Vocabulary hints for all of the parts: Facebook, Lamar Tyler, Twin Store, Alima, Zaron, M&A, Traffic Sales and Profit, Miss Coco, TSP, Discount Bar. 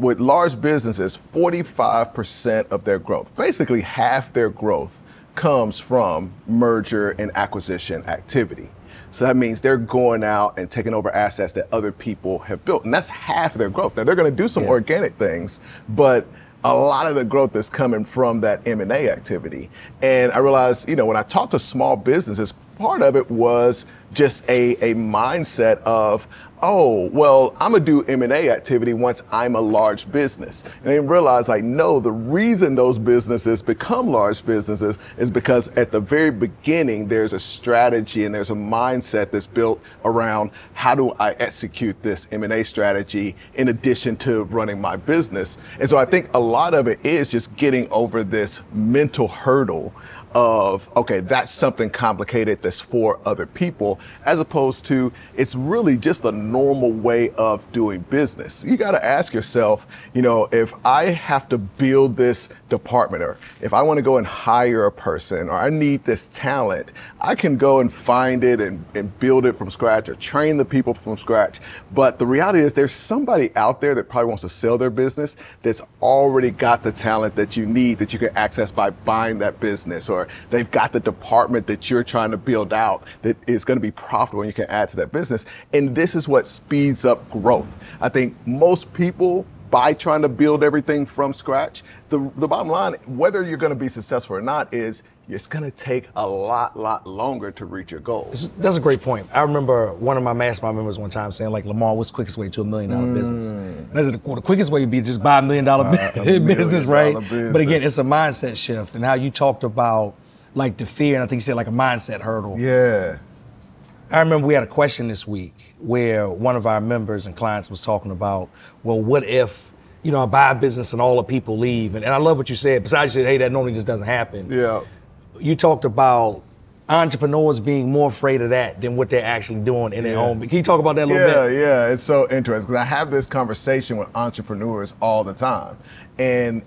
with large businesses, 45% of their growth, basically half their growth, comes from merger and acquisition activity. So that means they're going out and taking over assets that other people have built. And that's half of their growth. Now, they're going to do some organic things, but a lot of the growth is coming from that M&A activity. And I realized, you know, when I talked to small businesses, part of it was just a mindset of, oh, well, I'm gonna do M&A activity once I'm a large business. And they realize, like, no, the reason those businesses become large businesses is because at the very beginning, there's a strategy and there's a mindset that's built around, how do I execute this M&A strategy in addition to running my business? And so I think a lot of it is just getting over this mental hurdle of, okay, that's something complicated that's for other people, as opposed to it's really just a normal way of doing business. You got to ask yourself, you know, if I have to build this department, or if I want to go and hire a person, or I need this talent, I can go and find it and build it from scratch or train the people from scratch. But the reality is there's somebody out there that probably wants to sell their business that's already got the talent that you need, that you can access by buying that business, or they've got the department that you're trying to build out that is going to be profitable and you can add to that business. And this is what speeds up growth. I think most people, by trying to build everything from scratch, the bottom line, whether you're going to be successful or not, is it's going to take a lot longer to reach your goals. That's a great point. I remember one of my mastermind members one time saying, like, Lamar, what's the quickest way to $1 million business? And I said, well, the quickest way would be just buy $1 million business, right? But again, it's a mindset shift. And how you talked about, like, the fear, and I think you said, like, a mindset hurdle. Yeah. I remember we had a question this week where one of our members and clients was talking about, well, what if, you know, I buy a business and all the people leave? And I love what you said. Besides, you said, hey, that normally just doesn't happen. Yeah. You talked about entrepreneurs being more afraid of that than what they're actually doing in their own. Can you talk about that a little bit? Yeah, it's so interesting because I have this conversation with entrepreneurs all the time. And,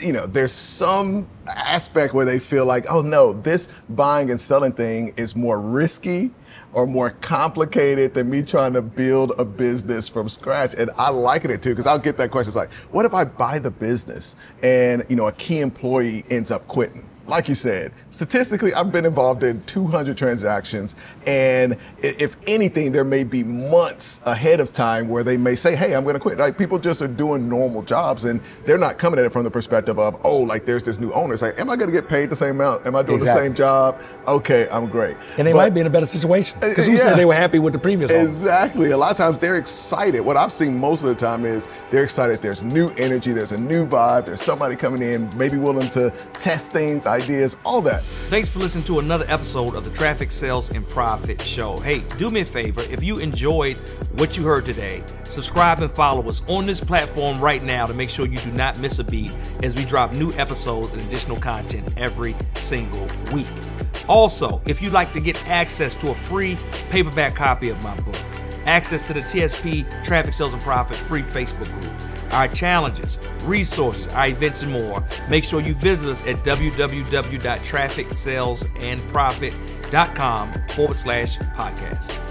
you know, there's some aspect where they feel like, oh no, this buying and selling thing is more risky or more complicated than me trying to build a business from scratch. And I liken it to, because I'll get that question, it's like, what if I buy the business and, you know, a key employee ends up quitting? Like you said, statistically, I've been involved in 200 transactions, and if anything, there may be months ahead of time where they may say, hey, I'm gonna quit. Like, people just are doing normal jobs, and they're not coming at it from the perspective of, oh, like, there's this new owner. It's like, am I gonna get paid the same amount? Am I doing the same job? Okay, I'm great. And they might be in a better situation, because who said they were happy with the previous owner? Exactly, a lot of times they're excited. What I've seen most of the time is they're excited. There's new energy, there's a new vibe, there's somebody coming in, maybe willing to test things, ideas, all that. Thanks for listening to another episode of the Traffic, Sales, and Profit Show. Hey, do me a favor. If you enjoyed what you heard today, subscribe and follow us on this platform right now to make sure you do not miss a beat as we drop new episodes and additional content every single week. Also, if you'd like to get access to a free paperback copy of my book, access to the TSP Traffic, Sales, and Profit free Facebook group, our challenges, resources, our events, and more, make sure you visit us at www.trafficsalesandprofit.com/podcast.